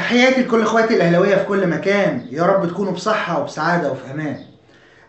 تحياتي لكل اخواتي الاهلاويه في كل مكان، يا رب تكونوا بصحه وبسعاده وفي امان.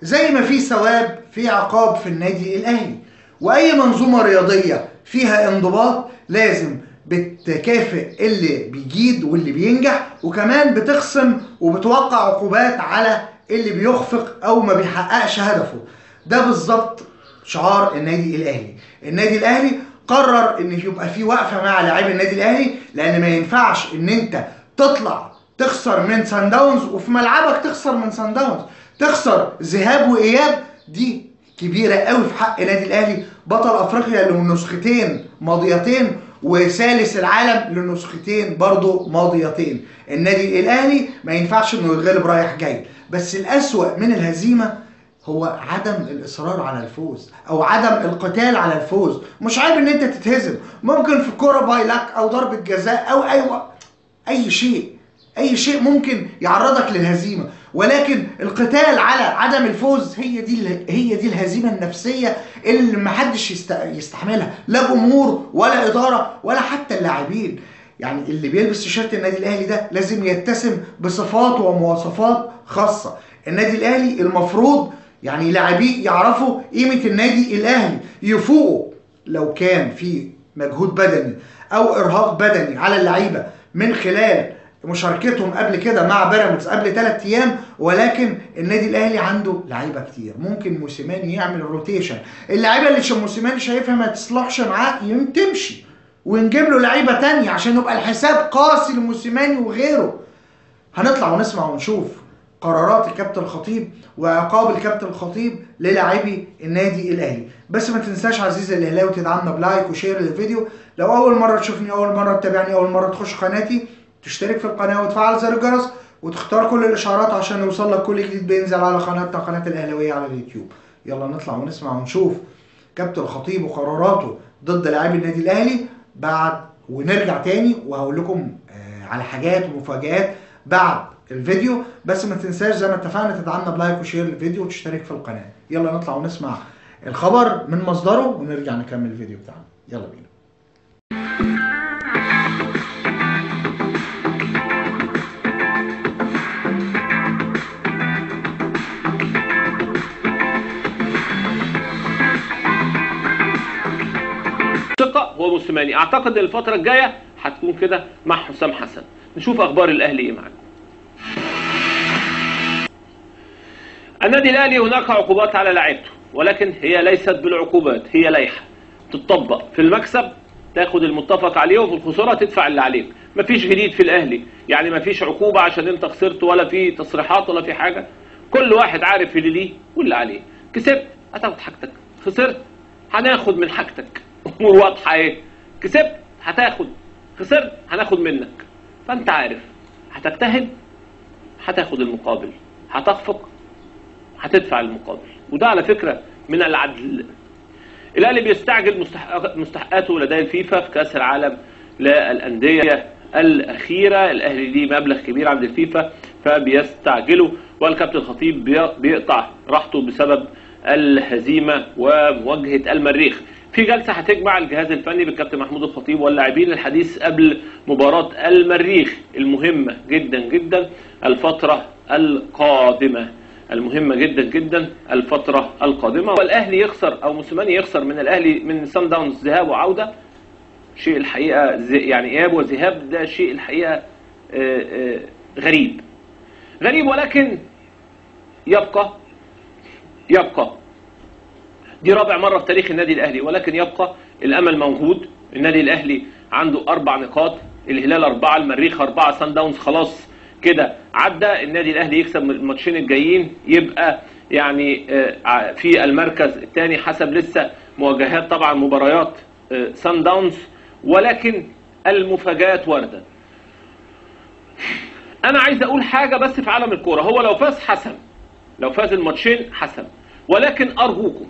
زي ما في ثواب في عقاب في النادي الاهلي، واي منظومه رياضيه فيها انضباط لازم بتكافئ اللي بيجيد واللي بينجح، وكمان بتخصم وبتوقع عقوبات على اللي بيخفق او ما بيحققش هدفه. ده بالظبط شعار النادي الاهلي. النادي الاهلي قرر ان يبقى في وقفه مع لاعبي النادي الاهلي، لان ما ينفعش ان انت تطلع تخسر من سان داونز وفي ملعبك تخسر من سان داونز، تخسر ذهاب واياب. دي كبيره قوي في حق النادي الاهلي، بطل افريقيا له نسختين ماضيتين وثالث العالم له نسختين برضه ماضيتين. النادي الاهلي ما ينفعش انه يتغلب رايح جاي. بس الأسوأ من الهزيمه هو عدم الاصرار على الفوز او عدم القتال على الفوز. مش عيب ان انت تتهزم، ممكن في كوره باي لاك او ضربه جزاء او اي شيء ممكن يعرضك للهزيمه، ولكن القتال على عدم الفوز هي دي الهزيمه النفسيه اللي محدش يستحملها، لا جمهور ولا اداره ولا حتى اللاعبين. يعني اللي بيلبس تيشيرت النادي الاهلي ده لازم يتسم بصفات ومواصفات خاصه. النادي الاهلي المفروض يعني لاعبيه يعرفوا قيمه النادي الاهلي، يفوقوا لو كان في مجهود بدني او ارهاق بدني على اللعيبه من خلال مشاركتهم قبل كده مع بيراميدز قبل 3 ايام، ولكن النادي الاهلي عنده لعيبه كتير. ممكن موسيماني يعمل روتيشن، اللعيبه اللي موسيماني شايفها ما تصلحش معاه تمشي ونجيب له لعيبه ثانيه عشان يبقى الحساب قاسي لموسيماني وغيره. هنطلع ونسمع ونشوف قرارات الكابتن الخطيب وعقاب الكابتن الخطيب للاعبي النادي الاهلي. بس ما تنساش عزيزي الاهلاوي تدعمنا بلايك وشير للفيديو. لو اول مره تشوفني، اول مره تتابعني، اول مره تخش قناتي، تشترك في القناه وتفعل زر الجرس وتختار كل الاشعارات عشان يوصل لك كل جديد بينزل على قناتنا قناه الاهلاويه على اليوتيوب. يلا نطلع ونسمع ونشوف كابتن الخطيب وقراراته ضد لاعبي النادي الاهلي بعد، ونرجع تاني وهقول لكم على حاجات ومفاجآت بعد الفيديو. بس ما تنساش زي ما اتفقنا تدعمنا بلايك وشير الفيديو وتشترك في القناه. يلا نطلع ونسمع الخبر من مصدره ونرجع نكمل الفيديو بتاعنا. يلا بينا. ثقه هو موسيماني، اعتقد الفتره الجايه هتكون كده مع حسام حسن. نشوف اخبار الاهلي ايه معانا. النادي الاهلي هناك عقوبات على لاعيبته، ولكن هي ليست بالعقوبات، هي لائحه تطبق. في المكسب تاخد المتفق عليه، وفي الخساره تدفع اللي عليك. مفيش جديد في الاهلي، يعني مفيش عقوبه عشان انت خسرت، ولا في تصريحات ولا في حاجه. كل واحد عارف اللي ليه واللي عليه. كسبت هتاخد حاجتك، خسرت هناخد من حاجتك. امور واضحه ايه؟ كسبت هتاخد، خسرت هناخد منك. فانت عارف هتجتهد هتاخد المقابل، هتخفق هتدفع المقابل. وده على فكره من العدل. الاهلي بيستعجل مستحقاته لدى الفيفا في كاس العالم للانديه الاخيره. الاهلي ليه مبلغ كبير عند الفيفا فبيستعجله، والكابتن الخطيب بيقطع راحته بسبب الهزيمه ومواجهه المريخ. في جلسه هتجمع الجهاز الفني بالكابتن محمود الخطيب واللاعبين الحديث قبل مباراه المريخ المهمه جدا جدا الفتره القادمه. والاهلي يخسر او موسيماني يخسر من الاهلي من سان داونز ذهاب وعوده، شيء الحقيقه يعني اياب وذهاب، ده شيء الحقيقه غريب، ولكن يبقى دي رابع مره في تاريخ النادي الاهلي، ولكن يبقى الامل موجود. النادي الاهلي عنده 4 نقاط، الهلال 4، المريخ 4، سان داونز خلاص كده عدى. النادي الاهلي يكسب الماتشين الجايين يبقى يعني في المركز الثاني حسب لسه مواجهات طبعا مباريات سان داونز، ولكن المفاجآت وارده. انا عايز اقول حاجه بس في عالم الكوره، هو لو فاز الماتشين حسم، ولكن ارجوكم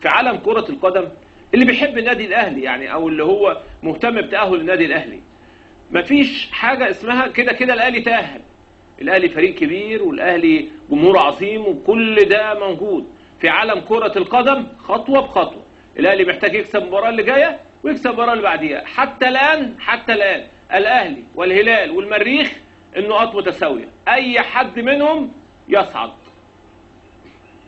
في عالم كره القدم اللي بيحب النادي الاهلي يعني او اللي هو مهتم بتاهل النادي الاهلي، مفيش حاجة اسمها كده كده الأهلي تأهل. الأهلي فريق كبير والأهلي جمهور عظيم وكل ده موجود. في عالم كرة القدم خطوة بخطوة، الأهلي محتاج يكسب المباراة اللي جاية ويكسب المباراة اللي بعديها. حتى الآن الأهلي والهلال والمريخ النقاط متساوية، أي حد منهم يصعد.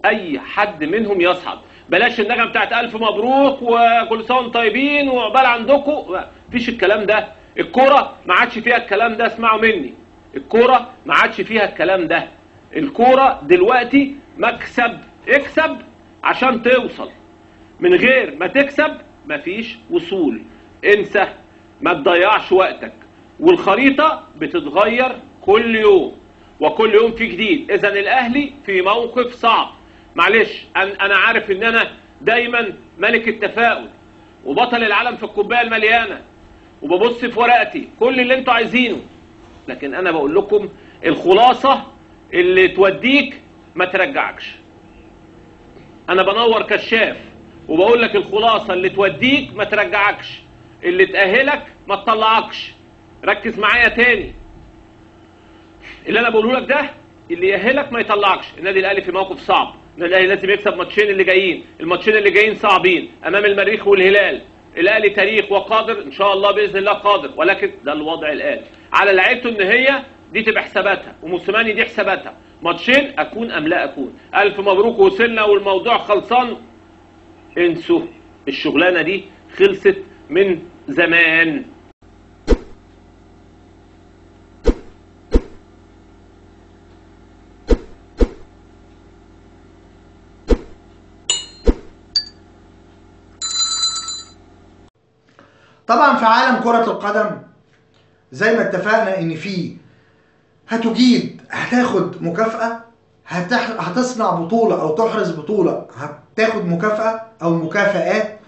أي حد منهم يصعد. بلاش النغمة بتاعت ألف مبروك وكل سنة وانتم طيبين وعقبال عندكم، مفيش الكلام ده. الكورة ما عادش فيها الكلام ده، اسمعوا مني. الكورة ما عادش فيها الكلام ده. الكورة دلوقتي مكسب، اكسب عشان توصل، من غير ما تكسب مفيش وصول. انسى، ما تضيعش وقتك، والخريطة بتتغير كل يوم، وكل يوم في جديد. إذا الأهلي في موقف صعب. معلش، أنا عارف إن أنا دايما ملك التفاؤل وبطل العالم في الكوباية المليانة وببص في ورقتي كل اللي انتوا عايزينه، لكن أنا بقول لكم الخلاصة اللي توديك ما ترجعكش. أنا بنور كشاف وبقول لك الخلاصة اللي توديك ما ترجعكش، اللي تأهلك ما تطلعكش. ركز معايا تاني، اللي انا بقوله لك ده اللي يأهلك ما يطلعكش. النادي الاهلي في موقف صعب، النادي الاهلي لازم يكسب ماتشين اللي جايين، الماتشين اللي جايين صعبين امام المريخ والهلال. الاهلي تاريخ وقادر ان شاء الله، باذن الله قادر، ولكن ده الوضع الان. على لعيبته ان هي دي تبقى حساباتها، وموسيماني دي حساباتها، ماتشين اكون ام لا اكون. الف مبروك وصلنا والموضوع خلصان، انسوا الشغلانه دي، خلصت من زمان. طبعا في عالم كرة القدم زي ما اتفقنا ان في هتجيد، هتاخد مكافأة، هتصنع بطولة او تحرز بطولة هتاخد مكافأة او مكافآت.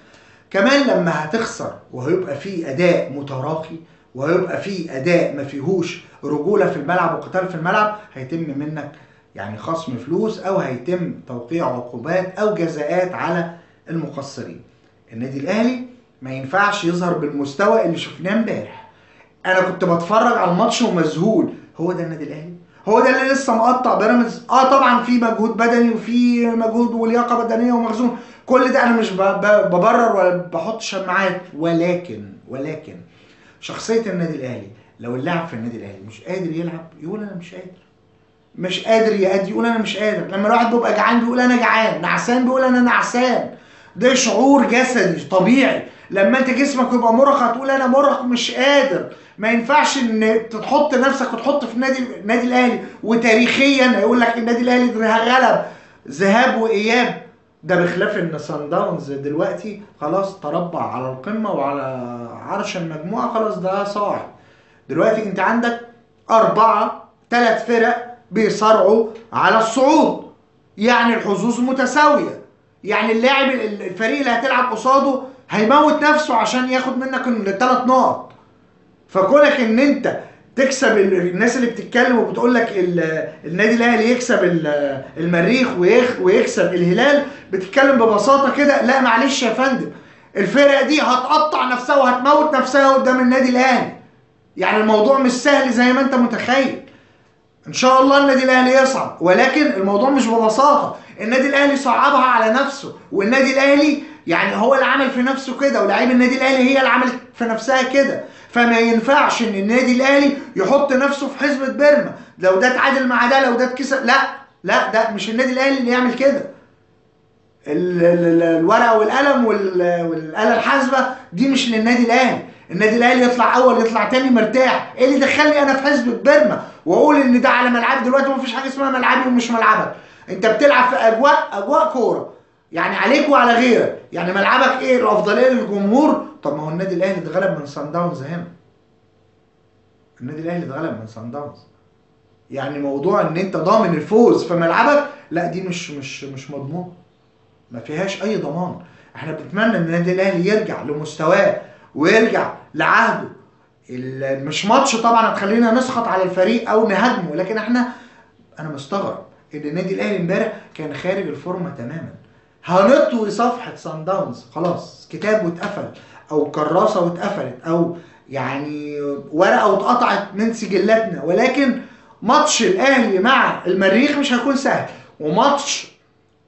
كمان لما هتخسر وهيبقى في اداء متراخي وهيبقى في اداء ما فيهوش رجولة في الملعب وقتال في الملعب، هيتم منك يعني خصم فلوس او هيتم توقيع عقوبات او جزاءات على المقصرين. النادي الاهلي ما ينفعش يظهر بالمستوى اللي شفناه امبارح. انا كنت بتفرج على الماتش ومذهول، هو ده النادي الاهلي؟ هو ده اللي لسه مقطع بيراميدز؟ طبعا في مجهود بدني وفي مجهود ولياقه بدنيه ومخزون، كل ده انا مش ببرر ولا بحط شماعات، ولكن شخصيه النادي الاهلي، لو اللاعب في النادي الاهلي مش قادر يلعب يقول انا مش قادر، مش قادر يأدي يقول انا مش قادر. لما الواحد بيبقى جعان بيقول انا جعان، نعسان بيقول انا نعسان، ده شعور جسدي طبيعي. لما انت جسمك يبقى مرهق هتقول انا مرهق مش قادر. ما ينفعش ان تحط نفسك وتحط في النادي الاهلي، وتاريخيا هيقول لك النادي الاهلي غلب ذهاب واياب، ده بخلاف ان صن داونز دلوقتي خلاص تربع على القمه وعلى عرش المجموعه، خلاص ده صاعد. دلوقتي انت عندك ثلاث فرق بيصارعوا على الصعود، يعني الحظوظ متساويه، يعني اللاعب الفريق اللي هتلعب قصاده هيموت نفسه عشان ياخد منك الثلاث نقط. فكونك ان انت تكسب الناس اللي بتتكلم وبتقول لك النادي الاهلي يكسب المريخ ويكسب الهلال، بتتكلم ببساطه كده، لا معلش يا فندم، الفرقه دي هتقطع نفسها وهتموت نفسها قدام النادي الاهلي. يعني الموضوع مش سهل زي ما انت متخيل. ان شاء الله النادي الاهلي يصعد، ولكن الموضوع مش ببساطه. النادي الاهلي صعبها على نفسه، والنادي الاهلي يعني هو اللي عمل في نفسه كده، ولاعيبه النادي الاهلي هي اللي عملت في نفسها كده. فما ينفعش ان النادي الاهلي يحط نفسه في حسبة بيرما، لو ده اتعادل مع ده، لو ده اتكسب، لا ده مش النادي الاهلي اللي يعمل كده. الورقه والقلم والاله الحاسبه دي مش للنادي الاهلي. النادي الاهلي يطلع اول يطلع تاني مرتاح. ايه اللي دخلني انا في حسبة بيرما واقول ان ده على ملعب؟ دلوقتي مفيش حاجه اسمها ملعبي ومش ملعبك، انت بتلعب في اجواء كوره، يعني عليك وعلى غيرك. يعني ملعبك ايه؟ الافضليه للجمهور. طب ما هو النادي الاهلي اتغلب من صن داونز هنا، النادي الاهلي اتغلب من صن داونز، يعني موضوع ان انت ضامن الفوز في ملعبك، لا دي مش مضمون، ما فيهاش اي ضمان. احنا بنتمنى ان النادي الاهلي يرجع لمستواه ويرجع لعهده. مش ماتش طبعا هتخلينا نسخط على الفريق او نهاجمه، لكن انا مستغرب ان النادي الاهلي امبارح كان خارج الفورمه تماما. هنطوي صفحه صن داونز، خلاص كتاب واتقفل، او كراسه واتقفلت، او يعني ورقه واتقطعت من سجلاتنا. ولكن ماتش الاهلي مع المريخ مش هيكون سهل، وماتش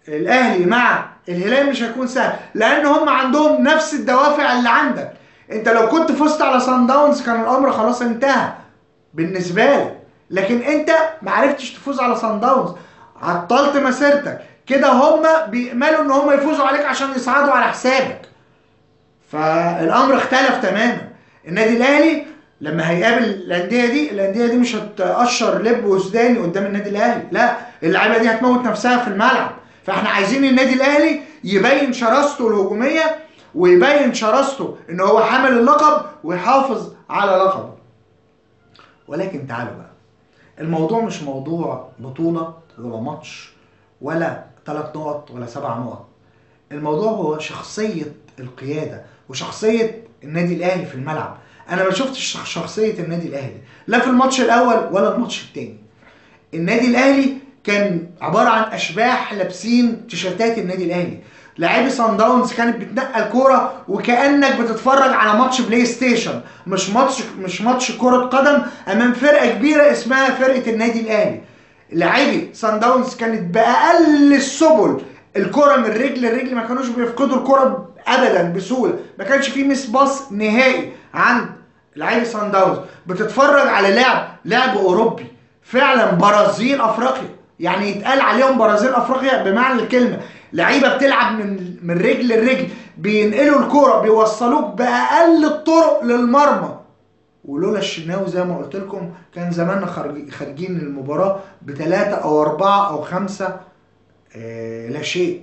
الاهلي مع الهلال مش هيكون سهل، لان هم عندهم نفس الدوافع اللي عندك. انت لو كنت فزت على صن داونز كان الامر خلاص انتهى بالنسبه لك، لكن انت ما عرفتش تفوز على صن داونز، عطلت مسيرتك كده. هما بيأملوا ان هما يفوزوا عليك عشان يصعدوا على حسابك. فالامر اختلف تماما. النادي الاهلي لما هيقابل الانديه دي، الانديه دي مش هتقشر لب وسوداني قدام النادي الاهلي، لا، اللعيبه دي هتموت نفسها في الملعب. فاحنا عايزين النادي الاهلي يبين شراسته الهجوميه ويبين شراسته ان هو حامل اللقب ويحافظ على لقبه. ولكن تعالوا بقى، الموضوع مش موضوع بطوله ولا ماتش ولا 3 نقط ولا 7 نقط، الموضوع هو شخصيه القياده وشخصيه النادي الاهلي في الملعب. انا ما شفتش شخصيه النادي الاهلي لا في الماتش الاول ولا الماتش الثاني. النادي الاهلي كان عباره عن اشباح لابسين تيشيرتات النادي الاهلي. لاعبي صن داونز كانت بتنقل كوره وكانك بتتفرج على ماتش بلاي ستيشن، مش ماتش كره قدم امام فرقه كبيره اسمها فرقه النادي الاهلي. لاعبي صن داونز كانت باقل السبل الكره من رجل لرجل، ما كانوش بيفقدوا الكره ابدا بسهوله، ما كانش فيه مس باص نهائي عند لاعبي صن داونز. بتتفرج على لعب اوروبي، فعلا برازيل افريقيا، يعني يتقال عليهم برازيل افريقيا بمعنى الكلمه. لعيبه بتلعب من رجل لرجل، بينقلوا الكوره، بيوصلوك باقل الطرق للمرمى. ولولا الشناوي زي ما قلت لكم كان زماننا خارجين المباراه ب3 أو 4 أو 5 لا شيء.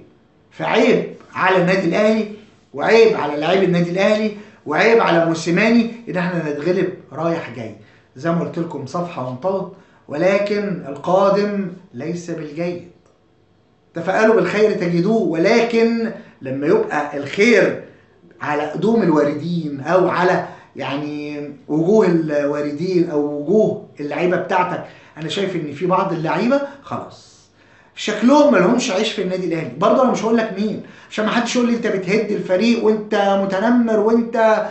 فعيب على النادي الاهلي، وعيب على لاعبي النادي الاهلي، وعيب على موسيماني ان احنا نتغلب رايح جاي. زي ما قلت لكم صفحه وانطوت، ولكن القادم ليس بالجيد. تفاءلوا بالخير تجدوه، ولكن لما يبقى الخير على قدوم الواردين او على يعني وجوه الواردين او وجوه اللعيبه بتاعتك، انا شايف ان في بعض اللعيبه خلاص شكلهم مالهمش عيش في النادي الاهلي. برضه انا مش هقول لك مين عشان ما حدش يقول لي انت بتهد الفريق وانت متنمر وانت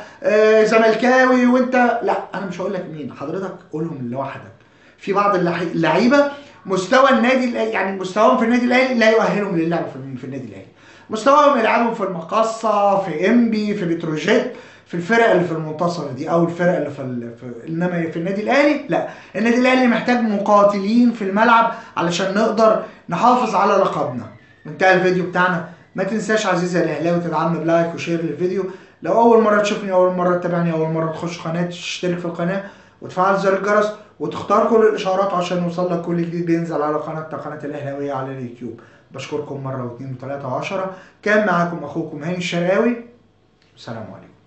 زملكاوي وانت، لا، انا مش هقول لك مين، حضرتك قولهم لوحدك. في بعض اللعيبه مستوى النادي، يعني مستواهم في النادي الاهلي لا يؤهلهم للعب في النادي الاهلي. مستواهم يلعبوا في المقاصه، في انبي، في بتروجيت، في الفرق اللي في المنتصف دي او الفرق اللي انما في النادي الاهلي لا. النادي الاهلي محتاج مقاتلين في الملعب علشان نقدر نحافظ على لقبنا. انتهى الفيديو بتاعنا. ما تنساش عزيزي الاهلاوي تدعمني بلايك وشير للفيديو. لو اول مره تشوفني، اول مره تتابعني، اول مره تخش قناتي، تشترك في القناه وتفعل زر الجرس وتختار كل الاشارات عشان يوصل لك كل جديد بينزل على قناه الاهلاويه على اليوتيوب. بشكركم مره و2 و3 و10. كان معاكم اخوكم هاني الشرقاوي، والسلام عليكم.